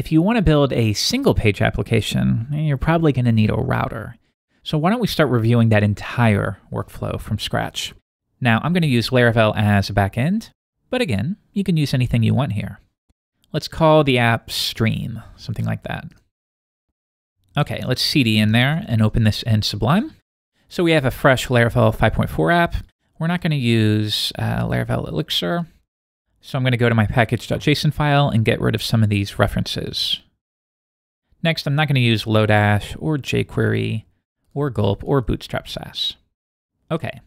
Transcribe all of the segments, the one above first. If you want to build a single page application, you're probably going to need a router. So why don't we start reviewing that entire workflow from scratch? Now I'm going to use Laravel as a backend, but again, you can use anything you want here. Let's call the app Stream, something like that. Okay, let's CD in there and open this in Sublime. So we have a fresh Laravel 5.4 app. We're not going to use Laravel Elixir. So I'm going to go to my package.json file and get rid of some of these references. Next, I'm not going to use Lodash or jQuery or Gulp or Bootstrap SAS. Okay,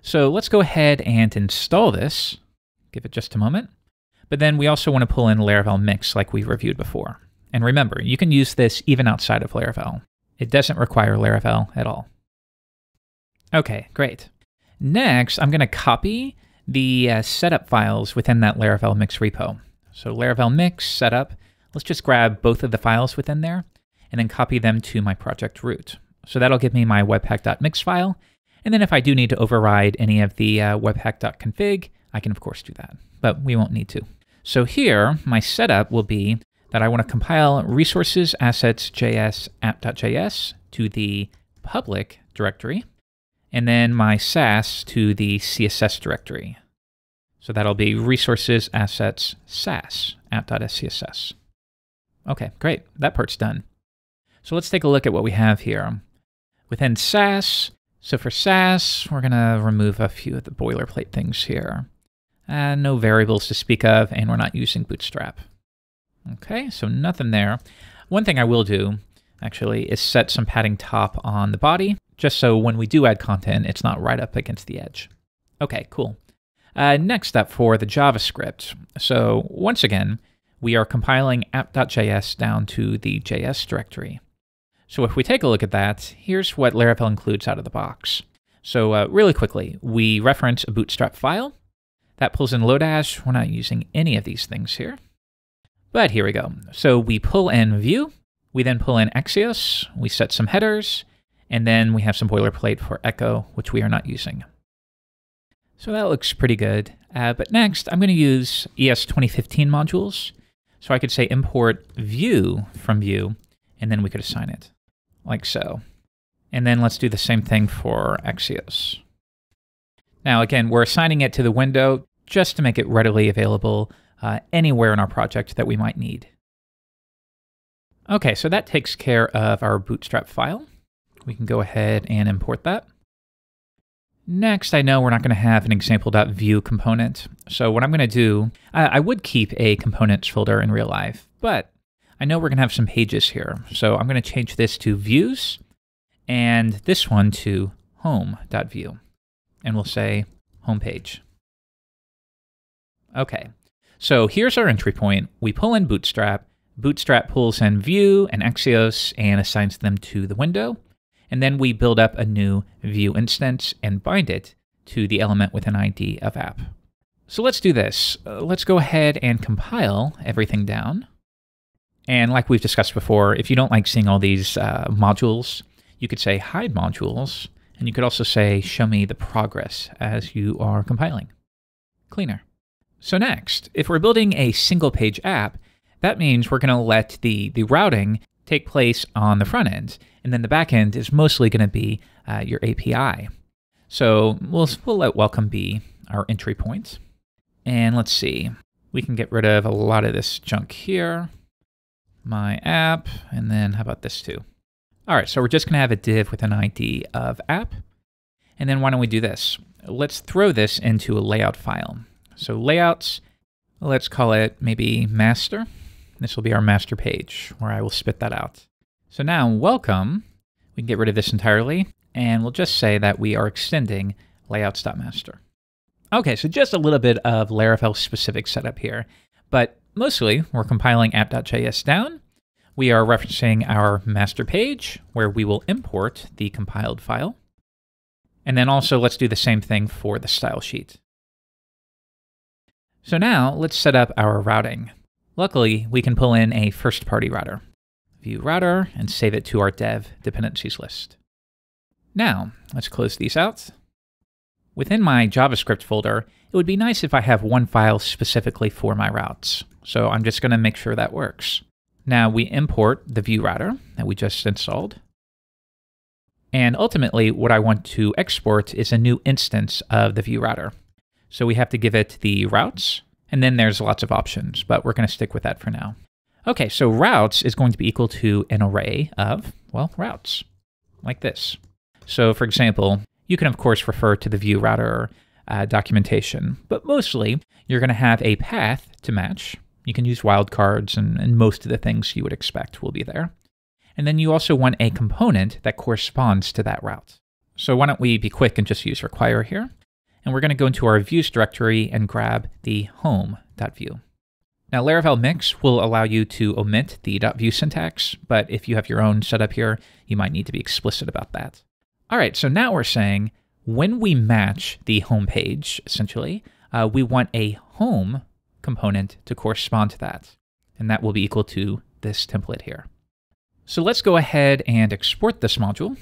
so let's go ahead and install this. Give it just a moment. But then we also want to pull in Laravel Mix like we reviewed before. And remember, you can use this even outside of Laravel. It doesn't require Laravel at all. Okay, great. Next, I'm going to copy the setup files within that Laravel Mix repo. So Laravel Mix setup, let's just grab both of the files within there and then copy them to my project root. So that'll give me my webpack.mix file. And then if I do need to override any of the webpack.config, I can of course do that, but we won't need to. So here, my setup will be that I want to compile resources, assets, JS, app.js to the public directory, and then my Sass to the CSS directory. So that'll be resources, assets, Sass, app.scss. Okay, great, that part's done. So let's take a look at what we have here. Within Sass, so for Sass, we're gonna remove a few of the boilerplate things here. No variables to speak of, and we're not using Bootstrap. Okay, so nothing there. One thing I will do, actually, is set some padding top on the body, just so when we do add content, it's not right up against the edge. Okay, cool. Next up for the JavaScript. So once again, we are compiling app.js down to the JS directory. So if we take a look at that, here's what Laravel includes out of the box. So really quickly, we reference a Bootstrap file. That pulls in Lodash. We're not using any of these things here. But here we go. So we pull in Vue. We then pull in Axios. We set some headers. And then we have some boilerplate for Echo, which we are not using. So that looks pretty good. But next, I'm going to use ES2015 modules. So I could say import Vue from Vue, and then we could assign it, like so. And then let's do the same thing for Axios. Now again, we're assigning it to the window just to make it readily available anywhere in our project that we might need. Okay, so that takes care of our Bootstrap file. We can go ahead and import that. Next, I know we're not going to have an example.view component. So what I'm going to do, I would keep a components folder in real life, but I know we're going to have some pages here. So I'm going to change this to views and this one to home.view. And we'll say homepage. Okay, so here's our entry point. We pull in Bootstrap. Bootstrap pulls in Vue and Axios and assigns them to the window. And then we build up a new Vue instance and bind it to the element with an ID of app. So let's do this. Let's go ahead and compile everything down. And like we've discussed before, if you don't like seeing all these modules, you could say hide modules, and you could also say show me the progress as you are compiling. Cleaner. So next, if we're building a single page app, that means we're gonna let the routing take place on the front end, and then the back end is mostly going to be your API. So we'll let welcome be our entry point. And let's see, we can get rid of a lot of this junk here, my app, and then how about this too? All right, so we're just going to have a div with an ID of app. And then why don't we do this? Let's throw this into a layout file. So layouts, let's call it maybe master. This will be our master page where I will spit that out. So now welcome, we can get rid of this entirely and we'll just say that we are extending layouts.master. Okay, so just a little bit of Laravel specific setup here, but mostly we're compiling app.js down. We are referencing our master page where we will import the compiled file. And then also let's do the same thing for the style sheet. So now let's set up our routing. Luckily, we can pull in a first-party router, VueRouter, and save it to our dev dependencies list. Now, let's close these out. Within my JavaScript folder, it would be nice if I have one file specifically for my routes. So I'm just going to make sure that works. Now we import the VueRouter that we just installed. And ultimately, what I want to export is a new instance of the VueRouter. So we have to give it the routes, and then there's lots of options, but we're going to stick with that for now. Okay, so routes is going to be equal to an array of, well, routes, like this. So for example, you can of course refer to the VueRouter documentation, but mostly you're going to have a path to match. You can use wildcards and most of the things you would expect will be there. And then you also want a component that corresponds to that route. So why don't we be quick and just use require here. And we're going to go into our views directory and grab the home.view. Now Laravel Mix will allow you to omit the .view syntax, but if you have your own setup here, you might need to be explicit about that. All right, so now we're saying when we match the home page, essentially, we want a home component to correspond to that. And that will be equal to this template here. So let's go ahead and export this module.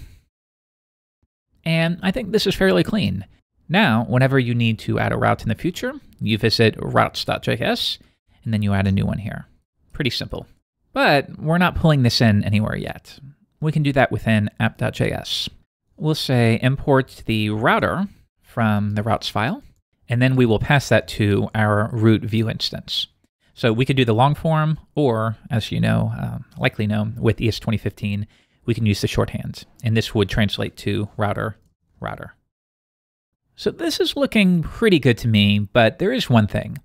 And I think this is fairly clean. Now, whenever you need to add a route in the future, you visit routes.js, and then you add a new one here. Pretty simple. But we're not pulling this in anywhere yet. We can do that within app.js. We'll say import the router from the routes file, and then we will pass that to our root view instance. So we could do the long form, or as you know, likely know, with ES2015, we can use the shorthand, and this would translate to router, router. So this is looking pretty good to me, but there is one thing.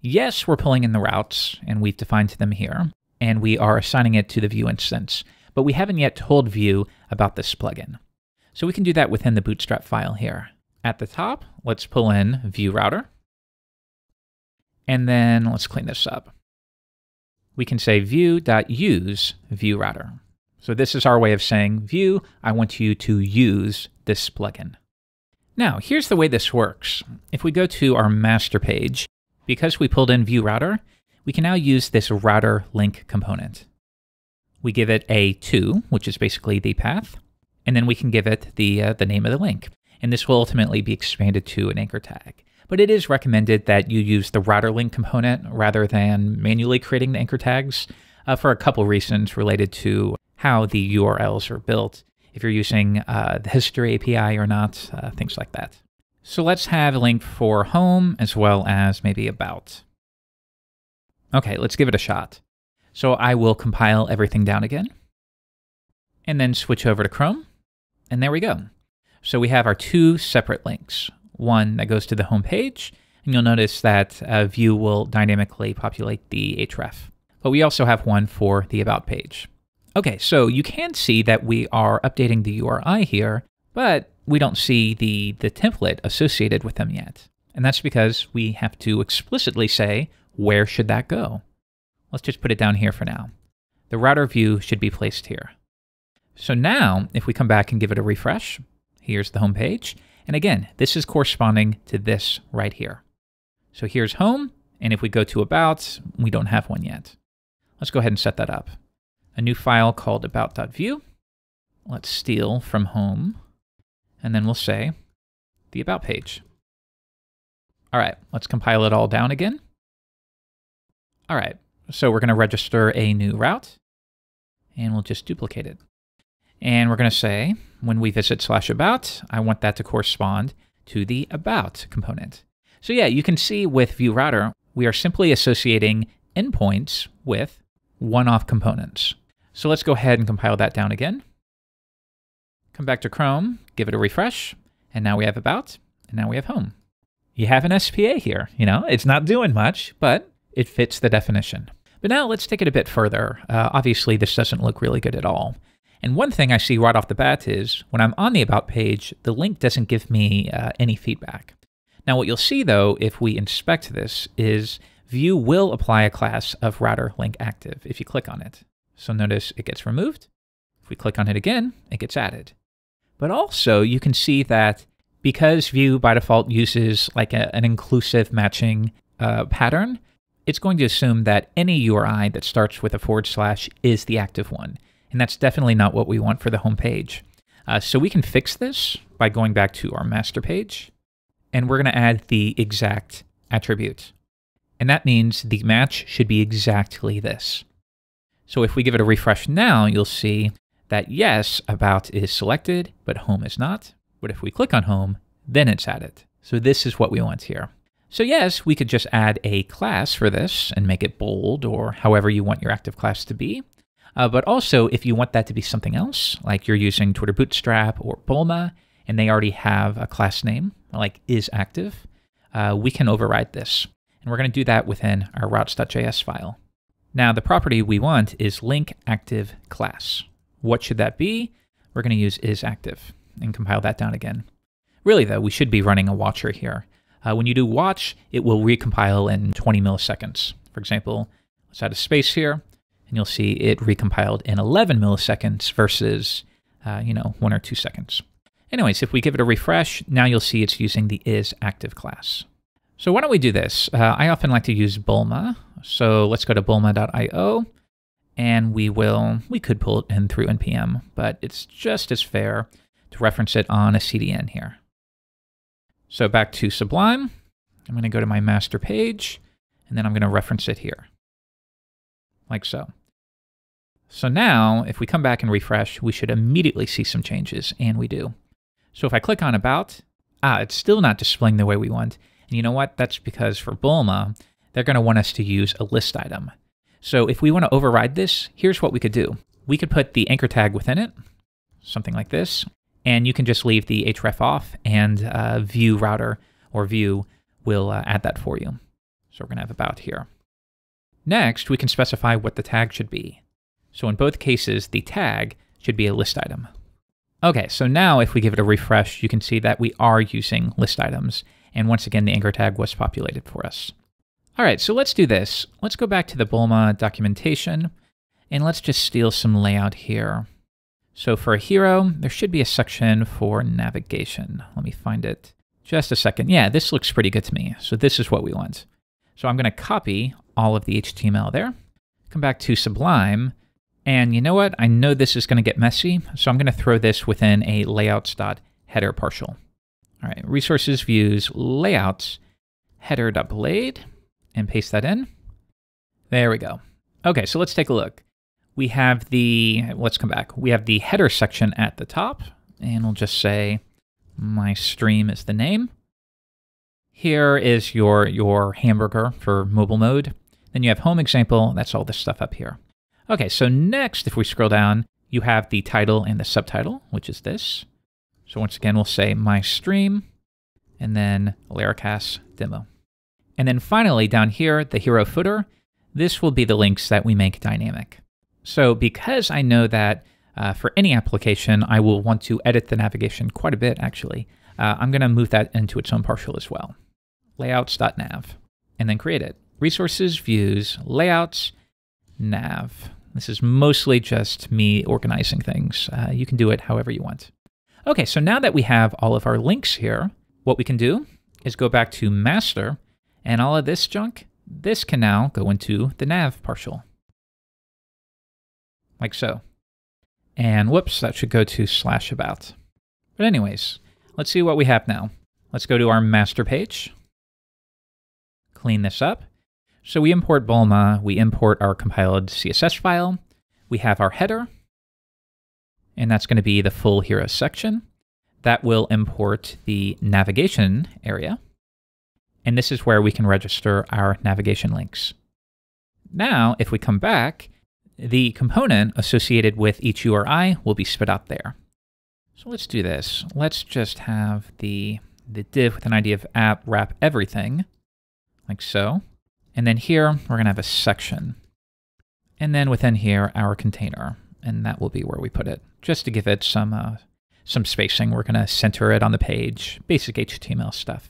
Yes, we're pulling in the routes, and we've defined them here, and we are assigning it to the Vue instance, but we haven't yet told Vue about this plugin. So we can do that within the Bootstrap file here. At the top, let's pull in VueRouter, and then let's clean this up. We can say view.use VueRouter. So this is our way of saying, Vue, I want you to use this plugin. Now, here's the way this works. If we go to our master page, because we pulled in VueRouter, we can now use this router link component. We give it a 2, which is basically the path, and then we can give it the name of the link. And this will ultimately be expanded to an anchor tag. But it is recommended that you use the router link component rather than manually creating the anchor tags for a couple reasons related to how the URLs are built, if you're using the history API or not, things like that. So let's have a link for home as well as maybe about. Okay, let's give it a shot. So I will compile everything down again and then switch over to Chrome. And there we go. So we have our 2 separate links, one that goes to the home page, and you'll notice that Vue will dynamically populate the href. But we also have one for the about page. Okay, so you can see that we are updating the URI here, but we don't see the template associated with them yet. And that's because we have to explicitly say, where should that go? Let's just put it down here for now. The router view should be placed here. So now, if we come back and give it a refresh, here's the home page. And again, this is corresponding to this right here. So here's home, and if we go to about, we don't have one yet. Let's go ahead and set that up. A new file called about.view. Let's steal from home, and then we'll say the about page. All right, let's compile it all down again. All right, so we're gonna register a new route, and we'll just duplicate it. And we're gonna say, when we visit /about, I want that to correspond to the about component. So yeah, you can see with VueRouter, we are simply associating endpoints with one-off components. So let's go ahead and compile that down again. Come back to Chrome, give it a refresh, and now we have about, and now we have home. You have an SPA here, you know? It's not doing much, but it fits the definition. But now let's take it a bit further. Obviously, this doesn't look really good at all. And one thing I see right off the bat is when I'm on the about page, the link doesn't give me any feedback. Now what you'll see though, if we inspect this, is Vue will apply a class of router link active if you click on it. So notice it gets removed. If we click on it again, it gets added. But also you can see that because Vue by default uses like an inclusive matching pattern, it's going to assume that any URI that starts with a / is the active one. And that's definitely not what we want for the home page. So we can fix this by going back to our master page, and we're gonna add the exact attribute. And that means the match should be exactly this. So if we give it a refresh now, you'll see that yes, about is selected, but home is not. But if we click on home, then it's added. So this is what we want here. So yes, we could just add a class for this and make it bold or however you want your active class to be. But also if you want that to be something else, like you're using Twitter Bootstrap or Bulma, and they already have a class name like is active, we can override this. And we're going to do that within our routes.js file. Now the property we want is link active class. What should that be? We're going to use is active and compile that down again. Really though, we should be running a watcher here. When you do watch, it will recompile in 20 milliseconds. For example, let's add a space here and you'll see it recompiled in 11 milliseconds versus, 1 or 2 seconds. Anyways, if we give it a refresh, now you'll see it's using the is active class. So why don't we do this? I often like to use Bulma. So let's go to bulma.io and we could pull it in through NPM, but it's just as fair to reference it on a CDN here. So back to Sublime, I'm gonna go to my master page and then I'm gonna reference it here, like so. So now if we come back and refresh, we should immediately see some changes, and we do. So if I click on about, it's still not displaying the way we want. And you know what? That's because for Bulma, they're gonna want us to use a list item. So if we wanna override this, here's what we could do. We could put the anchor tag within it, something like this, and you can just leave the href off and VueRouter or Vue will add that for you. So we're gonna have about here. Next, we can specify what the tag should be. So in both cases, the tag should be a list item. Okay, so now if we give it a refresh, you can see that we are using list items. And once again, the anchor tag was populated for us. All right, so let's do this. Let's go back to the Bulma documentation and let's just steal some layout here. So for a hero, there should be a section for navigation. Let me find it just a second. Yeah, this looks pretty good to me. So this is what we want. So I'm gonna copy all of the HTML there, come back to Sublime, and you know what? I know this is gonna get messy, so I'm gonna throw this within a layouts.header partial. All right, resources, views, layouts, header.blade, and paste that in. There we go. Okay, so let's take a look. We have let's come back. We have the header section at the top, and we'll just say my stream is the name. Here is your hamburger for mobile mode. Then you have home example, that's all this stuff up here. Okay, so next, if we scroll down, you have the title and the subtitle, which is this. So once again, we'll say my stream and then Laracasts demo. And then finally down here, the hero footer, this will be the links that we make dynamic. So because I know that for any application, I will want to edit the navigation quite a bit actually, I'm gonna move that into its own partial as well. Layouts.nav and then create it. Resources, views, layouts, nav. This is mostly just me organizing things. You can do it however you want. Okay, so now that we have all of our links here, what we can do is go back to master and all of this junk, this can now go into the nav partial, like so. And whoops, that should go to /about. But anyways, let's see what we have now. Let's go to our master page, clean this up. So we import Bulma, we import our compiled CSS file, we have our header, and that's gonna be the full hero section. That will import the navigation area. And this is where we can register our navigation links. Now, if we come back, the component associated with each URI will be spit out there. So let's do this. Let's just have the div with an ID of app wrap everything, like so. And then here, we're gonna have a section. And then within here, our container. And that will be where we put it. Just to give it some spacing, we're gonna center it on the page, basic HTML stuff.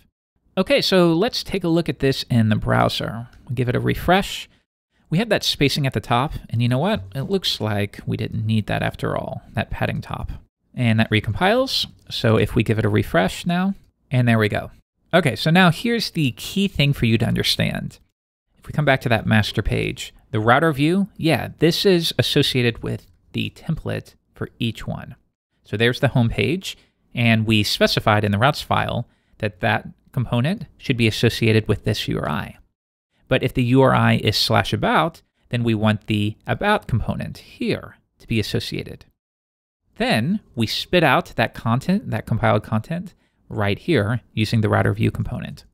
Okay, so let's take a look at this in the browser. We'll give it a refresh. We have that spacing at the top, and you know what? It looks like we didn't need that after all, that padding top. And that recompiles, so if we give it a refresh now, and there we go. Okay, so now here's the key thing for you to understand. If we come back to that master page, the router view, yeah, this is associated with the template for each one. So there's the home page, and we specified in the routes file that that component should be associated with this URI. But if the URI is /about, then we want the about component here to be associated. Then we spit out that content, that compiled content right here using the router view component.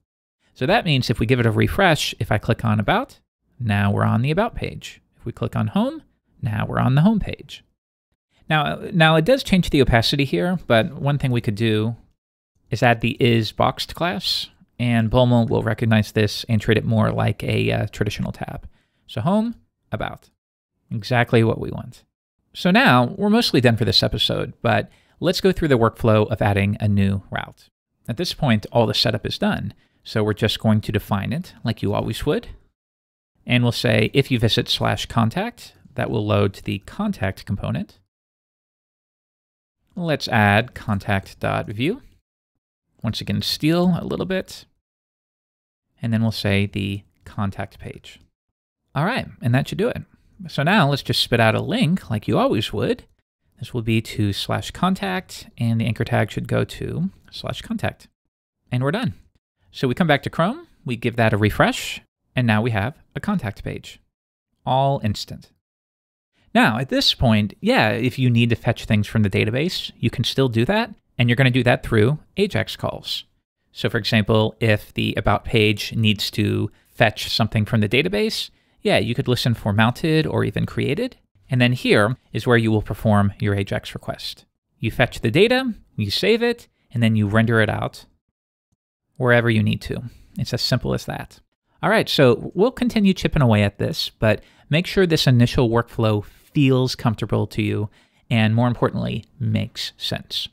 So that means if we give it a refresh, if I click on about, now we're on the about page. If we click on home, now we're on the home page. Now it does change the opacity here, but one thing we could do is add the isBoxed class, and Bulma will recognize this and treat it more like a traditional tab. So home, about, exactly what we want. So now we're mostly done for this episode, but let's go through the workflow of adding a new route. At this point, all the setup is done. So we're just going to define it like you always would. And we'll say, if you visit /contact, that will load to the contact component. Let's add contact.view. Once again, steal a little bit. And then we'll say the contact page. All right, and that should do it. So now let's just spit out a link like you always would. This will be to /contact, and the anchor tag should go to /contact. And we're done. So we come back to Chrome, we give that a refresh, and now we have a contact page. All instant. Now, at this point, yeah, if you need to fetch things from the database, you can still do that, and you're going to do that through AJAX calls. So for example, if the about page needs to fetch something from the database, yeah, you could listen for mounted or even created. And then here is where you will perform your AJAX request. You fetch the data, you save it, and then you render it out wherever you need to. It's as simple as that. All right, so we'll continue chipping away at this, but make sure this initial workflow feels comfortable to you and, more importantly, makes sense.